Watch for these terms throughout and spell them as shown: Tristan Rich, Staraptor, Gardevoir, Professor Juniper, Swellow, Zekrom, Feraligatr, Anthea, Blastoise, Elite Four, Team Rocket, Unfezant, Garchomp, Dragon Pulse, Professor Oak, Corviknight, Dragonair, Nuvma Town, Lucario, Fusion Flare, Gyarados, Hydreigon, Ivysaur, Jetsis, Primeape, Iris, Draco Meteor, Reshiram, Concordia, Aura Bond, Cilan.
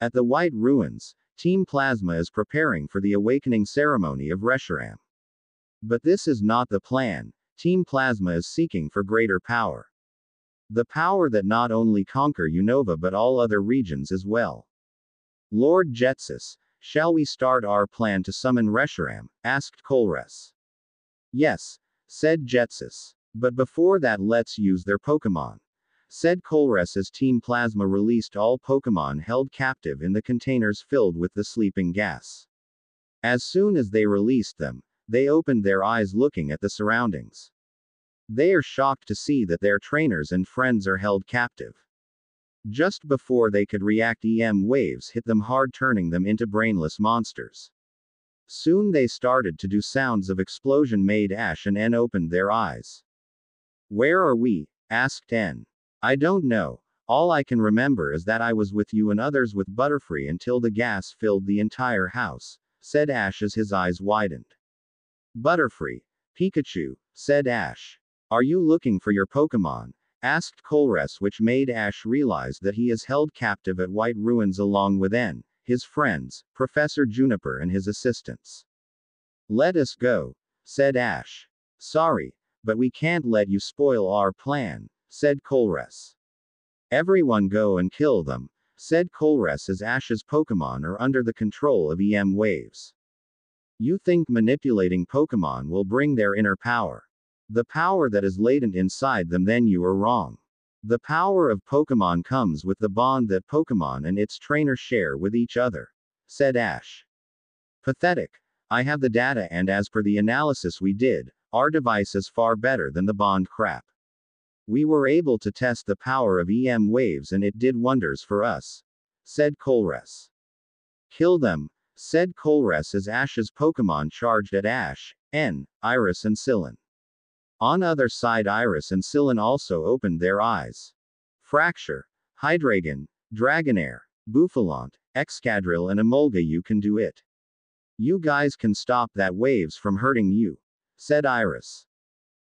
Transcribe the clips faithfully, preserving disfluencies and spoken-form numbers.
At the White Ruins, Team Plasma is preparing for the awakening ceremony of Reshiram. But this is not the plan. Team Plasma is seeking for greater power. The power that not only conquer Unova but all other regions as well. Lord Jetsis, shall we start our plan to summon Reshiram? Asked Colress. Yes, said Jetsis. But before that, let's use their Pokemon, said Colress as Team Plasma released all Pokemon held captive in the containers filled with the sleeping gas. As soon as they released them, they opened their eyes looking at the surroundings. They are shocked to see that their trainers and friends are held captive. Just before they could react, E M waves hit them hard, turning them into brainless monsters. Soon they started to do sounds of explosion made Ash and N opened their eyes. Where are we? Asked N. I don't know. All I can remember is that I was with you and others with Butterfree until the gas filled the entire house, said Ash as his eyes widened. Butterfree, Pikachu, said Ash. Are you looking for your Pokemon? Asked Colress, which made Ash realize that he is held captive at White Ruins along with N, his friends, Professor Juniper and his assistants. Let us go, said Ash. Sorry, but we can't let you spoil our plan, said Colress. Everyone go and kill them, said Colress as Ash's Pokemon are under the control of E M waves. You think manipulating Pokemon will bring their inner power, the power that is latent inside them? Then you are wrong. The power of Pokemon comes with the bond that Pokemon and its trainer share with each other, said Ash. Pathetic. I have the data, and as per the analysis we did, our device is far better than the bond crap. We were able to test the power of E M waves and it did wonders for us, said Colress. Kill them, said Colress as Ash's Pokemon charged at Ash, N, Iris and Cilan. On other side, Iris and Cilan also opened their eyes. Fraxure, Hydreigon, Dragonair, Buffalant, Excadrill and Emolga. You can do it. You guys can stop that waves from hurting you, said Iris.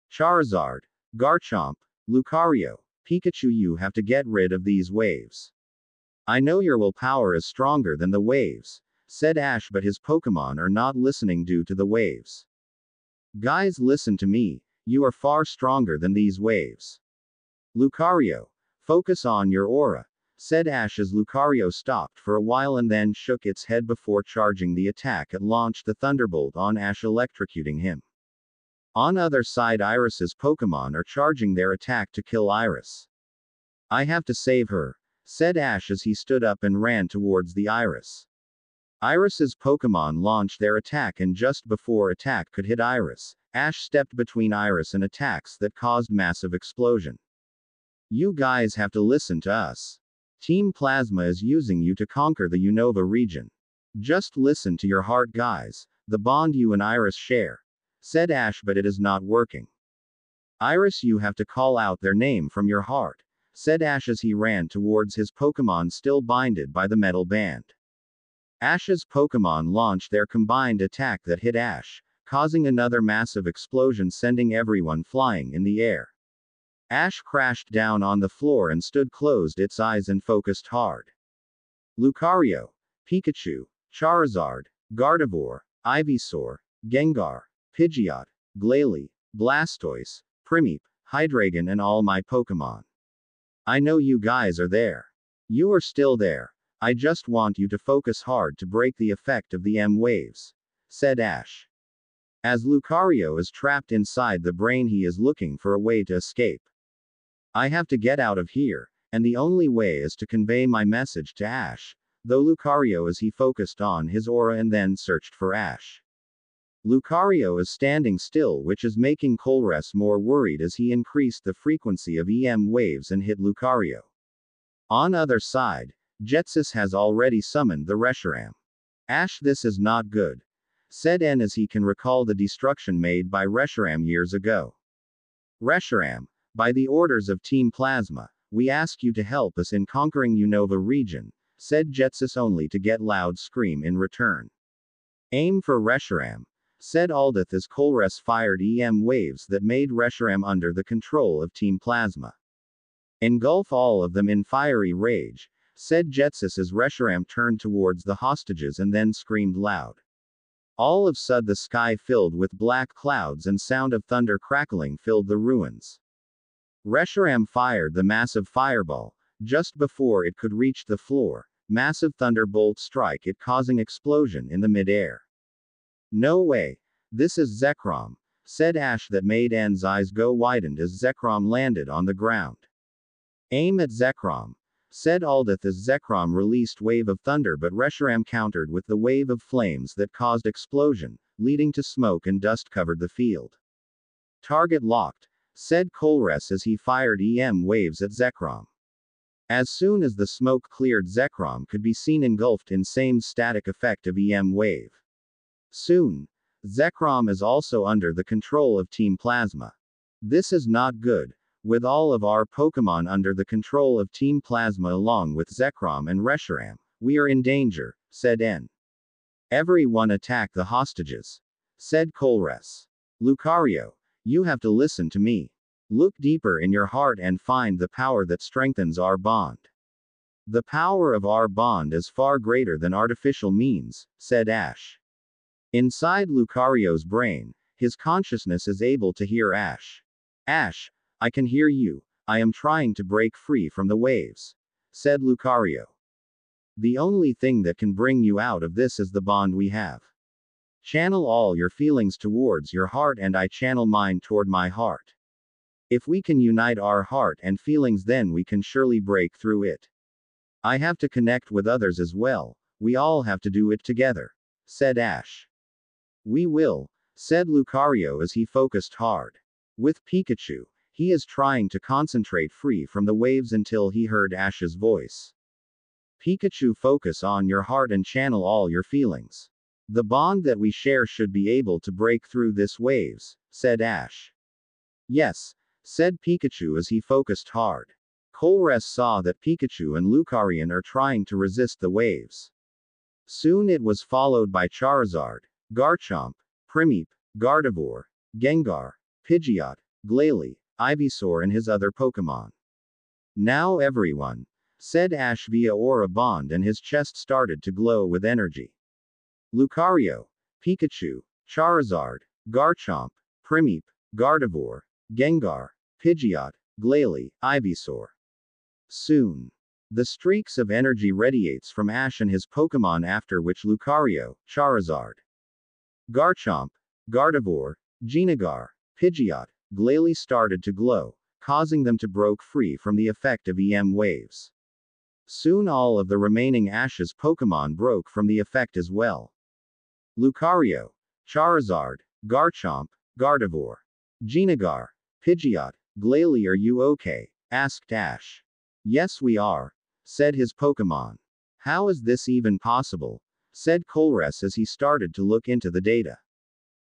Charizard, Garchomp, Lucario, Pikachu, you have to get rid of these waves. I know your willpower is stronger than the waves, said Ash, but his Pokemon are not listening due to the waves. Guys, listen to me, you are far stronger than these waves. Lucario, focus on your aura, said Ash as Lucario stopped for a while and then shook its head before charging the attack that launched the Thunderbolt on Ash, electrocuting him. On other side, Iris's Pokemon are charging their attack to kill Iris. I have to save her, said Ash as he stood up and ran towards the Iris. Iris's Pokemon launched their attack, and just before attack could hit Iris, Ash stepped between Iris and attacks that caused massive explosion. You guys have to listen to us. Team Plasma is using you to conquer the Unova region. Just listen to your heart, guys, the bond you and Iris share, said Ash, but it is not working. Iris, you have to call out their name from your heart, said Ash as he ran towards his Pokemon still binded by the metal band. Ash's Pokemon launched their combined attack that hit Ash, causing another massive explosion sending everyone flying in the air. Ash crashed down on the floor and stood closed its eyes and focused hard. Lucario, Pikachu, Charizard, Gardevoir, Ivysaur, Gengar, Pidgeot, Glalie, Blastoise, Primeape, Hydreigon and all my Pokemon. I know you guys are there. You are still there. I just want you to focus hard to break the effect of the M waves, said Ash. As Lucario is trapped inside the brain, he is looking for a way to escape. I have to get out of here, and the only way is to convey my message to Ash, though Lucario as he focused on his aura and then searched for Ash. Lucario is standing still, which is making Colress more worried as he increased the frequency of E M waves and hit Lucario. On other side, Jetsis has already summoned the Reshiram. Ash, this is not good, said N as he can recall the destruction made by Reshiram years ago. Reshiram, by the orders of Team Plasma, we ask you to help us in conquering Unova region, said Jetsis, only to get loud scream in return. Aim for Reshiram, said Aldith as Colress fired E M waves that made Reshiram under the control of Team Plasma engulf all of them in fiery rage, said Jetsis as Reshiram turned towards the hostages and then screamed loud. All of a sudden the sky filled with black clouds and sound of thunder crackling filled the ruins. Reshiram fired the massive fireball. Just before it could reach the floor, massive thunderbolt strike it causing explosion in the mid-air. No way! This is Zekrom, said Ash that made N's eyes go widened as Zekrom landed on the ground. Aim at Zekrom, said Aldith as Zekrom released wave of thunder but Reshiram countered with the wave of flames that caused explosion, leading to smoke and dust covered the field. Target locked, said Colress as he fired E M waves at Zekrom. As soon as the smoke cleared Zekrom could be seen engulfed in same static effect of E M wave. Soon, Zekrom is also under the control of Team Plasma. This is not good, with all of our Pokemon under the control of Team Plasma along with Zekrom and Reshiram, we are in danger, said N. Everyone attack the hostages, said Colress. Lucario, you have to listen to me. Look deeper in your heart and find the power that strengthens our bond. The power of our bond is far greater than artificial means, said Ash. Inside Lucario's brain, his consciousness is able to hear Ash. Ash, I can hear you, I am trying to break free from the waves, said Lucario. The only thing that can bring you out of this is the bond we have. Channel all your feelings towards your heart and I channel mine toward my heart. If we can unite our heart and feelings then we can surely break through it. I have to connect with others as well, we all have to do it together, said Ash. We will, said Lucario as he focused hard. With Pikachu, he is trying to concentrate free from the waves until he heard Ash's voice. Pikachu, focus on your heart and channel all your feelings. The bond that we share should be able to break through this waves, said Ash. Yes, said Pikachu as he focused hard. Colress saw that Pikachu and Lucario are trying to resist the waves. Soon it was followed by Charizard, Garchomp, Primeape, Gardevoir, Gengar, Pidgeot, Glalie, Ivysaur and his other Pokemon. Now everyone, said Ash via Aura Bond and his chest started to glow with energy. Lucario, Pikachu, Charizard, Garchomp, Primeape, Gardevoir, Gengar, Pidgeot, Glalie, Ivysaur. Soon, the streaks of energy radiates from Ash and his Pokemon after which Lucario, Charizard, Garchomp, Gardevoir, Gengar, Pidgeot, Glalie started to glow, causing them to break free from the effect of E M waves. Soon all of the remaining Ash's Pokemon broke from the effect as well. Lucario, Charizard, Garchomp, Gardevoir, Gengar, Pidgeot, Glalie, are you okay? Asked Ash. Yes we are, said his Pokemon. How is this even possible? Said Colress as he started to look into the data.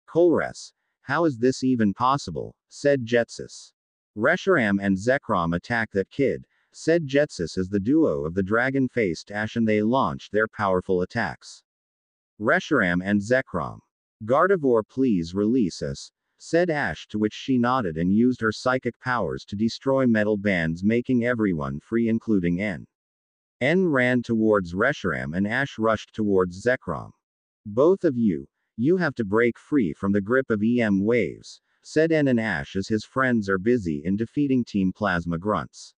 Colress, how is this even possible? Said Jetsis. Reshiram and Zekrom attack that kid, said Jetsis as the duo of the dragon-faced Ash and they launched their powerful attacks. Reshiram and Zekrom. Gardevoir, please release us, said Ash to which she nodded and used her psychic powers to destroy metal bands making everyone free including N. N ran towards Reshiram and Ash rushed towards Zekrom. Both of you, you have to break free from the grip of E M waves, said N and Ash as his friends are busy in defeating Team Plasma grunts.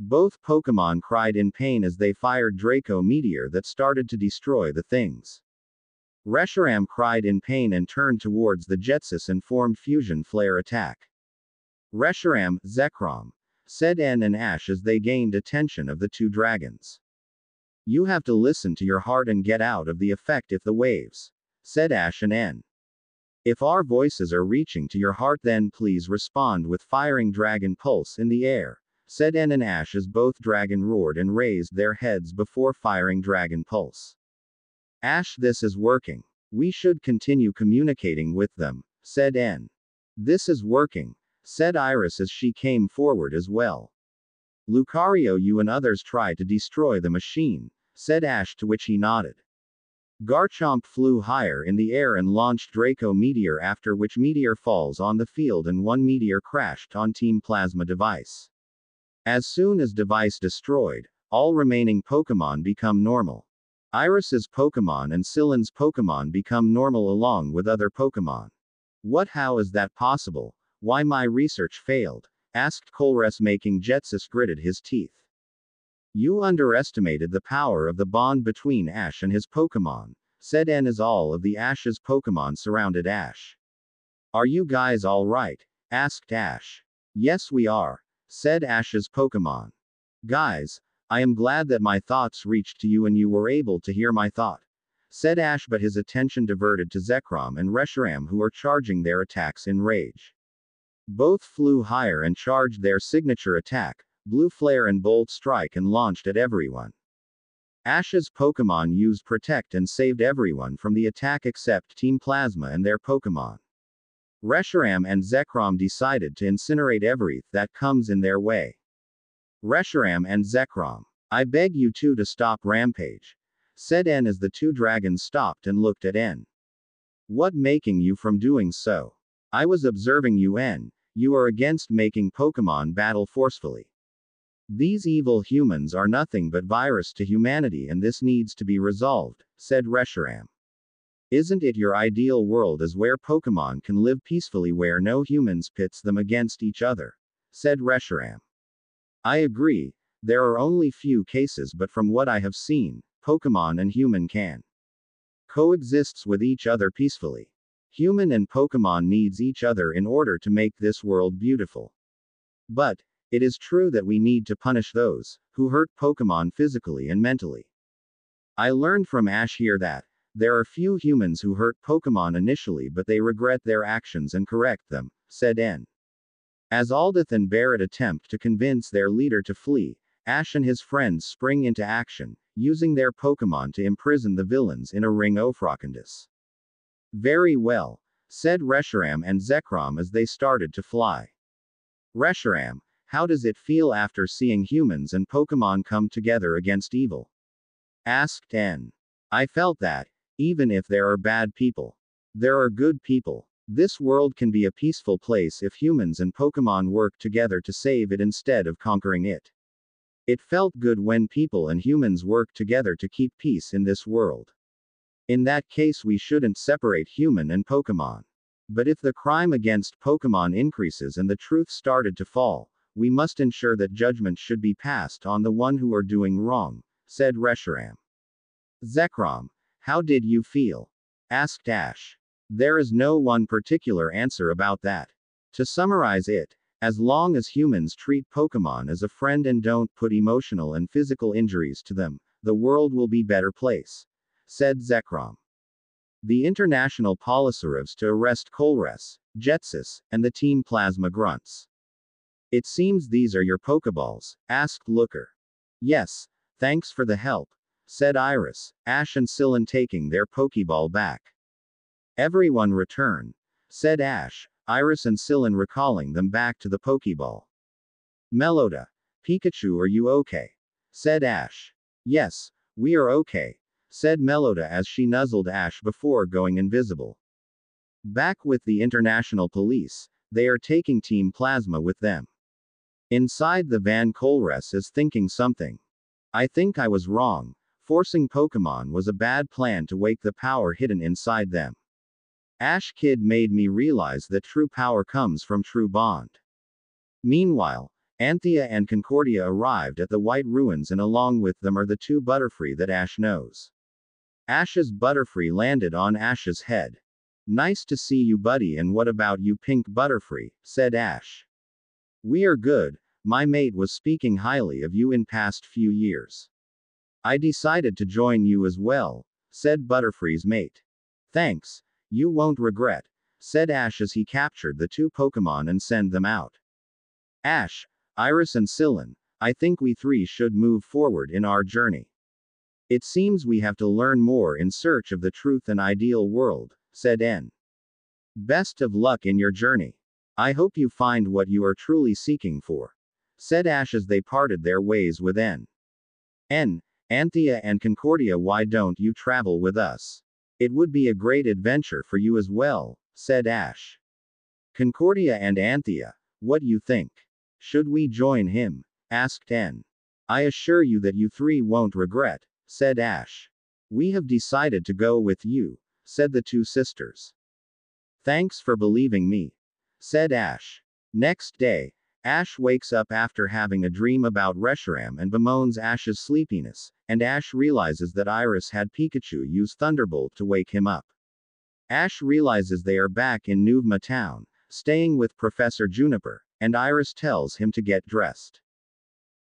Both Pokemon cried in pain as they fired Draco Meteor that started to destroy the things. Reshiram cried in pain and turned towards the Jetsis and formed Fusion Flare attack. Reshiram, Zekrom, said N and Ash as they gained attention of the two dragons. You have to listen to your heart and get out of the effect if the waves, said Ash and N. If our voices are reaching to your heart then please respond with firing Dragon Pulse in the air, said N and Ash as both dragon roared and raised their heads before firing Dragon Pulse. Ash, this is working. We should continue communicating with them, said N. This is working, said Iris as she came forward as well. Lucario, you and others try to destroy the machine, said Ash to which he nodded. Garchomp flew higher in the air and launched Draco Meteor after which Meteor falls on the field and one Meteor crashed on Team Plasma device. As soon as device destroyed, all remaining Pokemon become normal. Iris's Pokemon and Cilan's Pokemon become normal along with other Pokemon. What? How is that possible? Why my research failed? Asked Colress, making Jetsis gritted his teeth. You underestimated the power of the bond between Ash and his Pokemon, said N as all of the Ash's Pokemon surrounded Ash. Are you guys alright? Asked Ash. Yes we are, said Ash's Pokemon. Guys, I am glad that my thoughts reached to you and you were able to hear my thought, said Ash, but his attention diverted to Zekrom and Reshiram, who are charging their attacks in rage. Both flew higher and charged their signature attack, Blue Flare and Bold Strike, and launched at everyone. Ash's Pokemon used Protect and saved everyone from the attack except Team Plasma and their Pokemon. Reshiram and Zekrom decided to incinerate everything that comes in their way. Reshiram and Zekrom, I beg you two to stop rampage, said N as the two dragons stopped and looked at N. What making you from doing so? I was observing you, N. You are against making Pokemon battle forcefully. These evil humans are nothing but virus to humanity and this needs to be resolved, said Reshiram. Isn't it your ideal world is where Pokemon can live peacefully where no humans pits them against each other? Said Reshiram. I agree, there are only few cases but from what I have seen, Pokemon and human can coexist with each other peacefully. Human and Pokemon needs each other in order to make this world beautiful. But, it is true that we need to punish those who hurt Pokemon physically and mentally. I learned from Ash here that there are few humans who hurt Pokemon initially but they regret their actions and correct them, said N. As Aldith and Barret attempt to convince their leader to flee, Ash and his friends spring into action, using their Pokemon to imprison the villains in a ring Ofrokindus. Very well, said Reshiram and Zekrom as they started to fly. Reshiram, how does it feel after seeing humans and Pokemon come together against evil? Asked N. I felt that, even if there are bad people, there are good people. This world can be a peaceful place if humans and Pokemon work together to save it instead of conquering it. It felt good when people and humans work together to keep peace in this world. In that case we shouldn't separate human and Pokemon. But if the crime against Pokemon increases and the truth started to fall, we must ensure that judgment should be passed on the one who are doing wrong, said Reshiram. Zekrom, how did you feel? Asked Ash. There is no one particular answer about that. To summarize it, as long as humans treat Pokemon as a friend and don't put emotional and physical injuries to them, the world will be a better place, said Zekrom. The international policyreves to arrest Colress, Jetsis, and the Team Plasma grunts. It seems these are your Pokeballs, asked Looker. Yes, thanks for the help, said Iris, Ash and Cilan taking their Pokeball back. Everyone return, said Ash, Iris and Cilan recalling them back to the Pokeball. Meloda, Pikachu, are you okay? Said Ash. Yes, we are okay, said Meloda as she nuzzled Ash before going invisible. Back with the international police, they are taking Team Plasma with them. Inside the van, Colress is thinking something. I think I was wrong. Forcing Pokemon was a bad plan to wake the power hidden inside them. Ash Kid made me realize that true power comes from true bond. Meanwhile, Anthea and Concordia arrived at the White Ruins and along with them are the two Butterfree that Ash knows. Ash's Butterfree landed on Ash's head. Nice to see you, buddy, and what about you, Pink Butterfree, said Ash. We are good, my mate was speaking highly of you in past few years. I decided to join you as well, said Butterfree's mate. Thanks, you won't regret, said Ash as he captured the two Pokemon and sent them out. Ash, Iris and Cilan, I think we three should move forward in our journey. It seems we have to learn more in search of the truth and ideal world, said N. Best of luck in your journey. I hope you find what you are truly seeking for, said Ash as they parted their ways with N. N. Anthea and Concordia, why don't you travel with us? It would be a great adventure for you as well, said Ash. Concordia and Anthea, what do you think? Should we join him? Asked N. I assure you that you three won't regret, said Ash. We have decided to go with you, said the two sisters. Thanks for believing me, said Ash. Next day, Ash wakes up after having a dream about Reshiram and bemoans Ash's sleepiness, and Ash realizes that Iris had Pikachu use Thunderbolt to wake him up. Ash realizes they are back in Nuvma Town, staying with Professor Juniper, and Iris tells him to get dressed.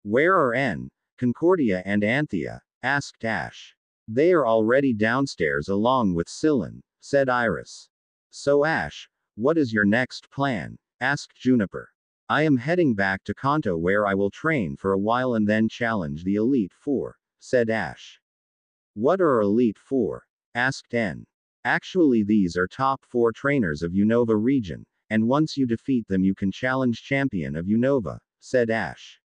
Where are N, Concordia and Anthea? Asked Ash. They are already downstairs along with Cilan, said Iris. So Ash, what is your next plan? Asked Juniper. I am heading back to Kanto where I will train for a while and then challenge the Elite Four, said Ash. What are Elite Four? Asked N. Actually these are top four trainers of Unova region, and once you defeat them you can challenge champion of Unova, said Ash.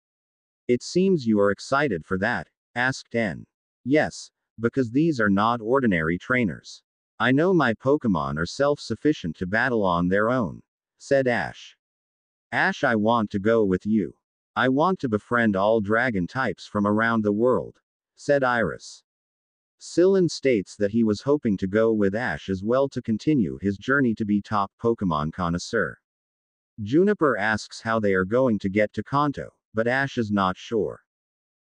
It seems you are excited for that, asked N. Yes, because these are not ordinary trainers. I know my Pokemon are self-sufficient to battle on their own, said Ash. Ash, I want to go with you. I want to befriend all dragon types from around the world, said Iris. Cilan states that he was hoping to go with Ash as well to continue his journey to be top Pokemon connoisseur. Juniper asks how they are going to get to Kanto, but Ash is not sure.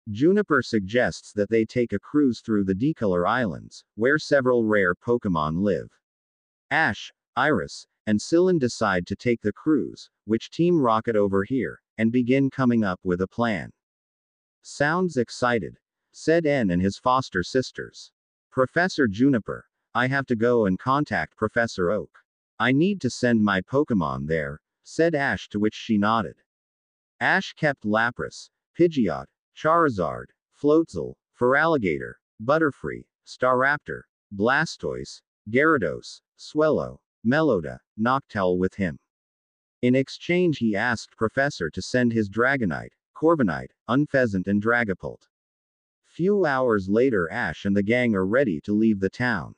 Juniper suggests that they take a cruise through the Decolor Islands, where several rare Pokemon live. Ash, Iris, and Cilan decide to take the cruise, which Team Rocket overhear, and begin coming up with a plan. Sounds excited, said N and his foster sisters. Professor Juniper, I have to go and contact Professor Oak. I need to send my Pokemon there, said Ash, to which she nodded. Ash kept Lapras, Pidgeot, Charizard, Floatzel, Feraligatr, Butterfree, Staraptor, Blastoise, Gyarados, Swellow, Meloda, Noctowl with him. In exchange he asked Professor to send his Dragonite, Corviknight, Unfezant and Dragapult. Few hours later Ash and the gang are ready to leave the town.